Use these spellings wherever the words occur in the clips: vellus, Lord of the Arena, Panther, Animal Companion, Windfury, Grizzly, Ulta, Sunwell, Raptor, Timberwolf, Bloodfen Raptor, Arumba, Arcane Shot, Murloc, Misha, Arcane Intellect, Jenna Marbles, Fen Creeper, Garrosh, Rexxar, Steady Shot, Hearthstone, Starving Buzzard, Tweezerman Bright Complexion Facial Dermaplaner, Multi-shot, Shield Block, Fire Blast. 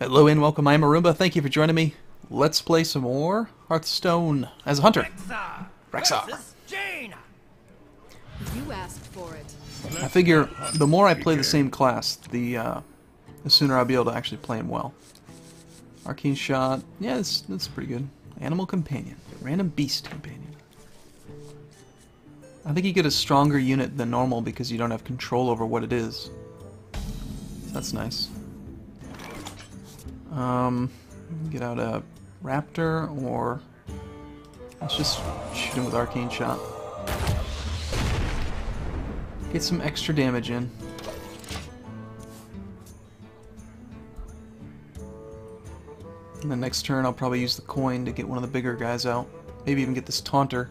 Hello and welcome, I am Arumba, thank you for joining me. Let's play some more Hearthstone as a hunter. Rexxar. You asked for it. I figure the more I play the same class, the sooner I'll be able to actually play him well. Arcane Shot, yeah, that's pretty good. Animal Companion, Random Beast Companion. I think you get a stronger unit than normal because you don't have control over what it is. So that's nice. Get out a Raptor, or let's just shoot him with Arcane Shot. Get some extra damage in. And the next turn I'll probably use the coin to get one of the bigger guys out. Maybe even get this Taunter.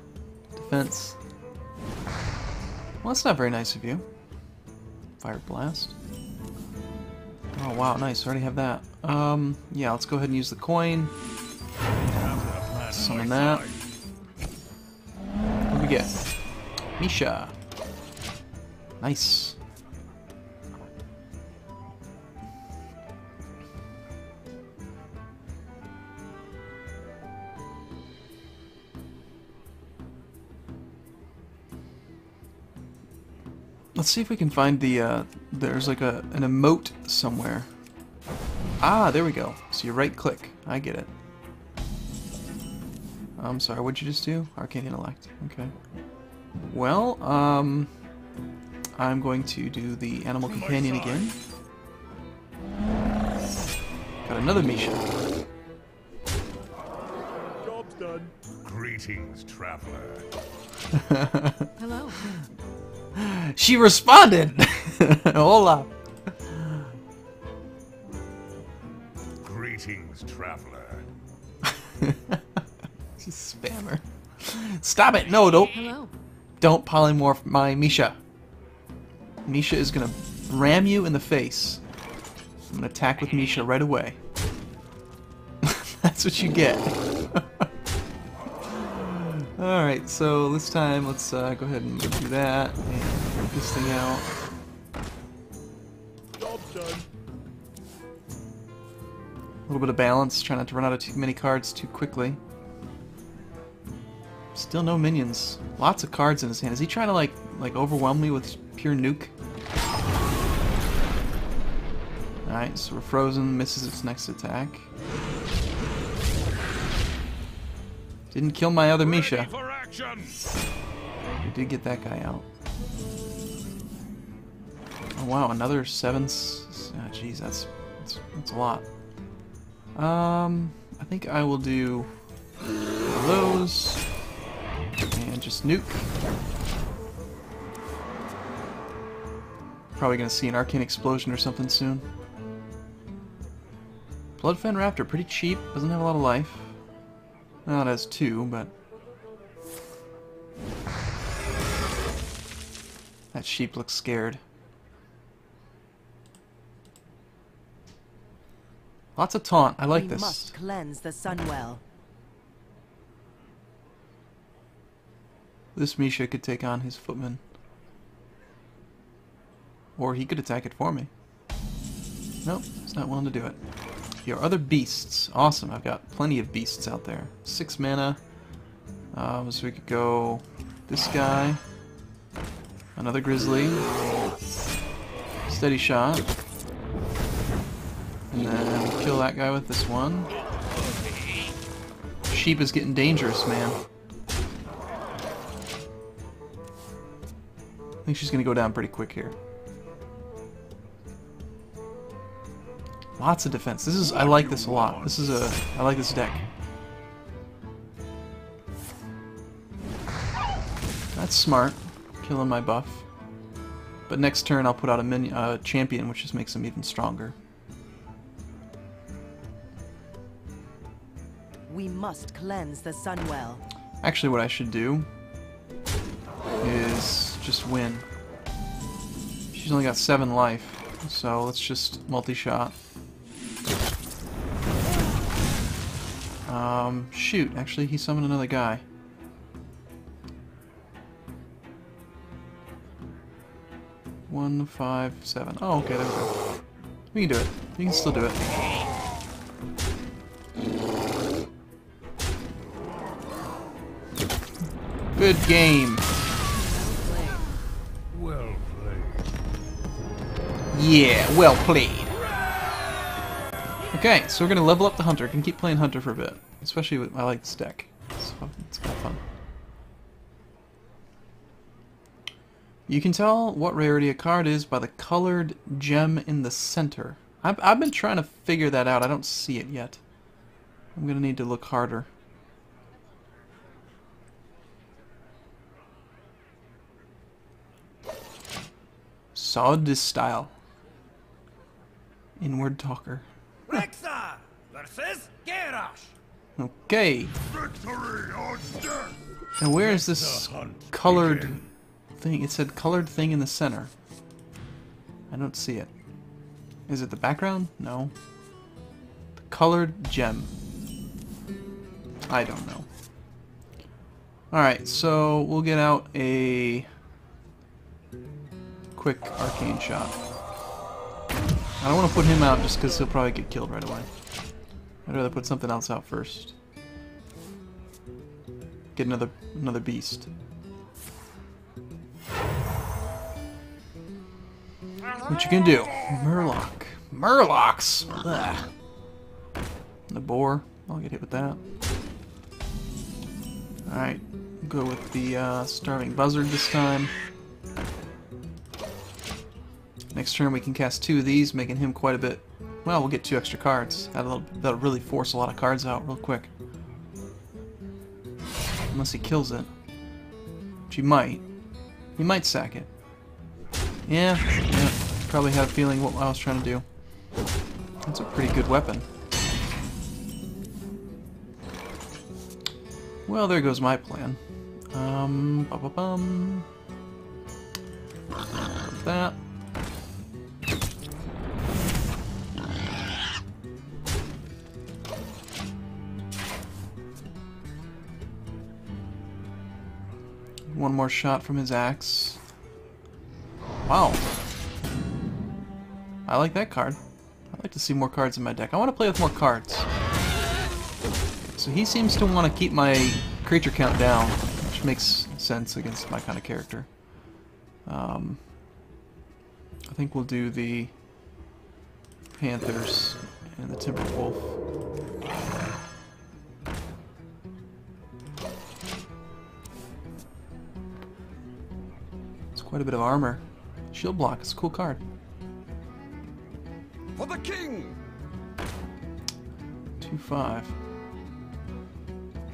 Defense. Well, that's not very nice of you. Fire Blast. Oh wow, nice, I already have that. Yeah, let's go ahead and use the coin. Summon that. What do we get? Misha. Nice. Let's see if we can find the, there's like an emote somewhere. Ah, there we go. So you right click. I get it. I'm sorry, what'd you just do? Arcane Intellect. Okay. Well, I'm going to do the Animal Companion again. Got another Misha. Job's done. Greetings, traveler. Hello. She responded. Hola. Greetings, traveler. She's a spammer. Stop it! No, don't. Hello. Don't polymorph my Misha. Misha is gonna ram you in the face. I'm gonna attack with Misha right away. That's what you get. Alright, so this time let's go ahead and do that and break this thing out. Job's done. A little bit of balance, try not to run out of too many cards too quickly. Still no minions. Lots of cards in his hand. Is he trying to like overwhelm me with pure nuke? Alright, so we're frozen, misses its next attack. Didn't kill my other Misha. We did get that guy out. Oh wow, another 7s. Oh jeez, that's a lot. I think I will do one of those and just nuke. Probably gonna see an Arcane Explosion or something soon. Bloodfen Raptor, pretty cheap. Doesn't have a lot of life. Well, it has 2, but that sheep looks scared. Lots of taunt. I like this. We must cleanse the Sunwell. This Misha could take on his footman, or he could attack it for me. Nope, he's not willing to do it. Your other beasts. Awesome, I've got plenty of beasts out there. 6 mana. So we could go this guy. Another Grizzly. Steady Shot. And then kill that guy with this one. Sheep is getting dangerous, man. I think she's gonna go down pretty quick here. Lots of defense. This is, I like this a lot. This is a, I like this deck. That's smart, killing my buff. But next turn I'll put out a champion, which just makes him even stronger. We must cleanse the Sunwell. Actually, what I should do is just win. She's only got 7 life, so let's just multi-shot. Shoot, actually he summoned another guy. One, five, seven. Oh, okay, there we go. We can do it. We can still do it. Good game. Well played. Yeah, well played. Okay, so we're gonna level up the hunter. I can keep playing hunter for a bit, especially with I like this deck. So it's kind of fun. You can tell what rarity a card is by the colored gem in the center. I've been trying to figure that out. I don't see it yet. I'm going to need to look harder. Sod this style. Inward talker. Rexxar versus Garrosh. Okay. Victory or death. Now where is this colored thing? It said colored thing in the center. I don't see it. Is it the background? No. The colored gem. I don't know. Alright, so we'll get out a quick arcane shot. I don't want to put him out just because he'll probably get killed right away. I'd rather put something else out first. Get another beast. What you can do? Murloc. Murlocs! Ugh. The boar. I'll get hit with that. Alright, go with the Starving Buzzard this time. Next turn we can cast two of these, making him quite a bit... Well, we'll get two extra cards. That'll really force a lot of cards out real quick. Unless he kills it. Which he might. He might sack it. Yeah, probably had a feeling what I was trying to do. That's a pretty good weapon. Well, there goes my plan. That. One more shot from his axe. Wow. I like that card. I'd like to see more cards in my deck. I want to play with more cards. So he seems to want to keep my creature count down, which makes sense against my kind of character. I think we'll do the Panthers and the Timberwolf. It's quite a bit of armor. Shield Block is a cool card. For the king! 2-5.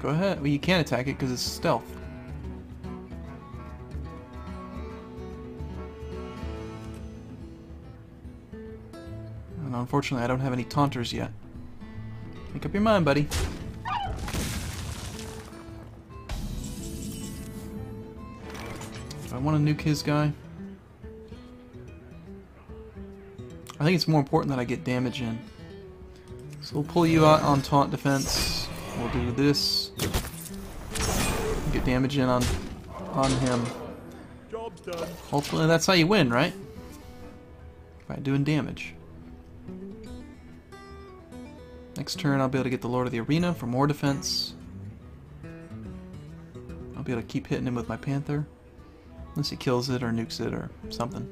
Go ahead. Well, you can't attack it because it's stealth. And unfortunately, I don't have any taunters yet. Make up your mind, buddy. Do I want to nuke his guy? I think it's more important that I get damage in. So we'll pull you out on taunt defense. We'll do this. Get damage in on him. Job's done. Ultimately, that's how you win, right? By doing damage. Next turn, I'll be able to get the Lord of the Arena for more defense. I'll be able to keep hitting him with my Panther. Unless he kills it or nukes it or something.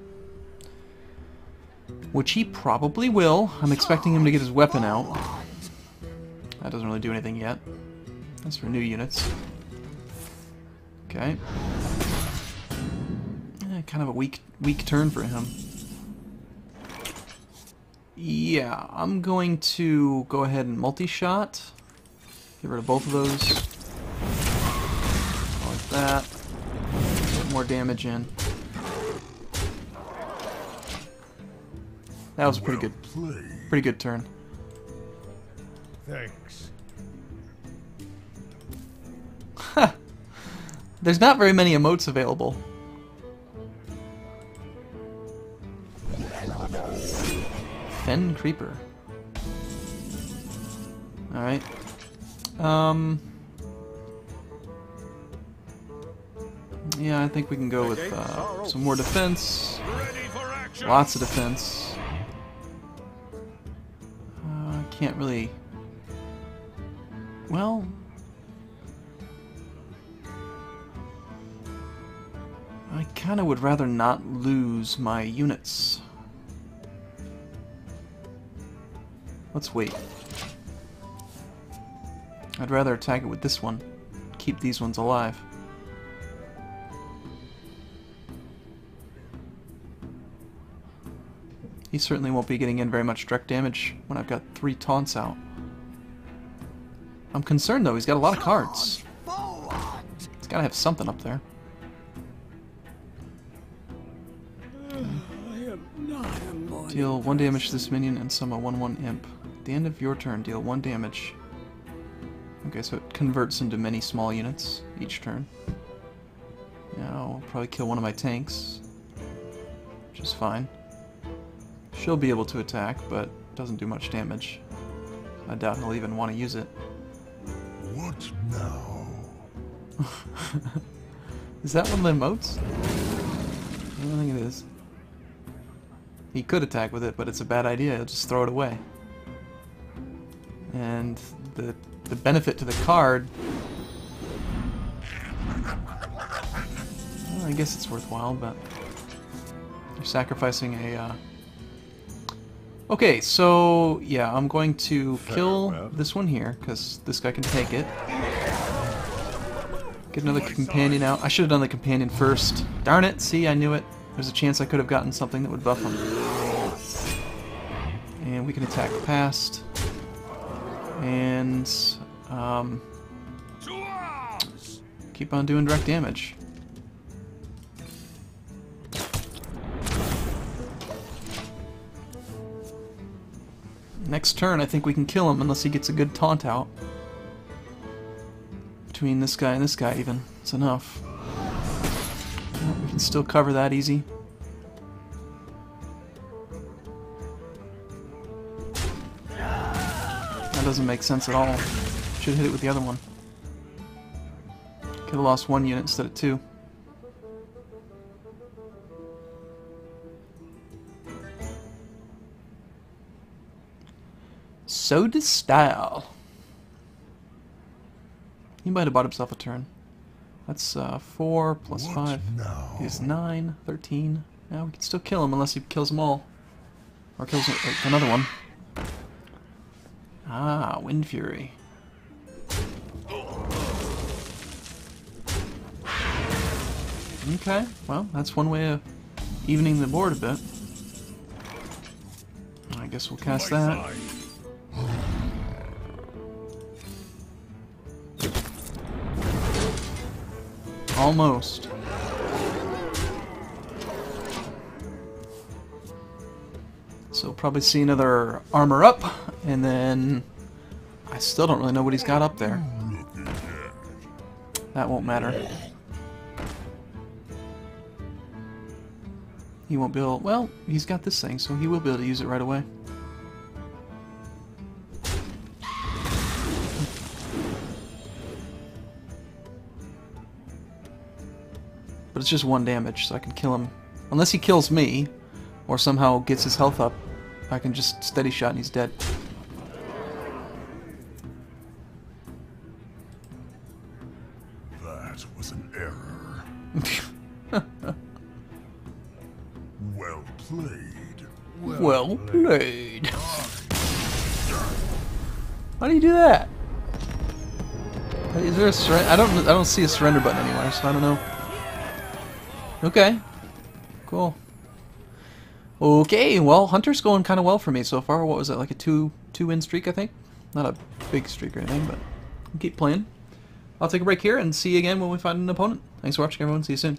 Which he probably will. I'm expecting him to get his weapon out. That doesn't really do anything yet. That's for new units. Okay. Yeah, kind of a weak turn for him. Yeah, I'm going to go ahead and multi-shot. Get rid of both of those. Like that. Put more damage in. That was a pretty good turn. Thanks. There's not very many emotes available. Fen Creeper. Alright. Yeah, I think we can go with some more defense. Lots of defense. Can't really... Well... I kind of would rather not lose my units. Let's wait. I'd rather attack it with this one. Keep these ones alive. He certainly won't be getting in very much direct damage when I've got 3 taunts out. I'm concerned though, he's got a lot of cards. He's gotta have something up there. Deal 1 damage to this minion and summon a 1/1 imp. At the end of your turn, deal 1 damage. Okay, so it converts into many small units each turn. Now I'll probably kill one of my tanks, which is fine. She'll be able to attack, but doesn't do much damage. I doubt he'll even want to use it. What now? Is that one of the emotes? I don't think it is. He could attack with it, but it's a bad idea. He'll just throw it away. And the benefit to the card... Well, I guess it's worthwhile, but... You're sacrificing a... Okay, so... Yeah, I'm going to kill this one here, because this guy can take it. Get another companion out. I should have done the companion first. Darn it! See, I knew it. There's a chance I could have gotten something that would buff him. And we can attack past. And keep on doing direct damage. Next turn I think we can kill him unless he gets a good taunt out. Between this guy and this guy even. It's enough. We can still cover that easy. That doesn't make sense at all. Should hit it with the other one. Could have lost 1 unit instead of 2. So does style. He might have bought himself a turn. That's 4 plus 5 is 9, 13. Now we can still kill him unless he kills them all. Or kills another one. Ah, Windfury. Okay, well, that's one way of evening the board a bit. I guess we'll cast that. Almost. So we'll probably see another armor up, and then I still don't really know what he's got up there. That won't matter. He won't be able... Well, he's got this thing, so he will be able to use it right away. It's just 1 damage, so I can kill him. Unless he kills me, or somehow gets his health up, I can just steady shot and he's dead. That was an error. Well played. Well played. How do you do that? Is there a surrender? I don't see a surrender button anywhere, so I don't know. Okay, cool. Okay, well, Hunter's going kind of well for me so far. What was it, like a two-win streak, I think? Not a big streak or anything, but keep playing. I'll take a break here and see you again when we find an opponent. Thanks for watching, everyone. See you soon.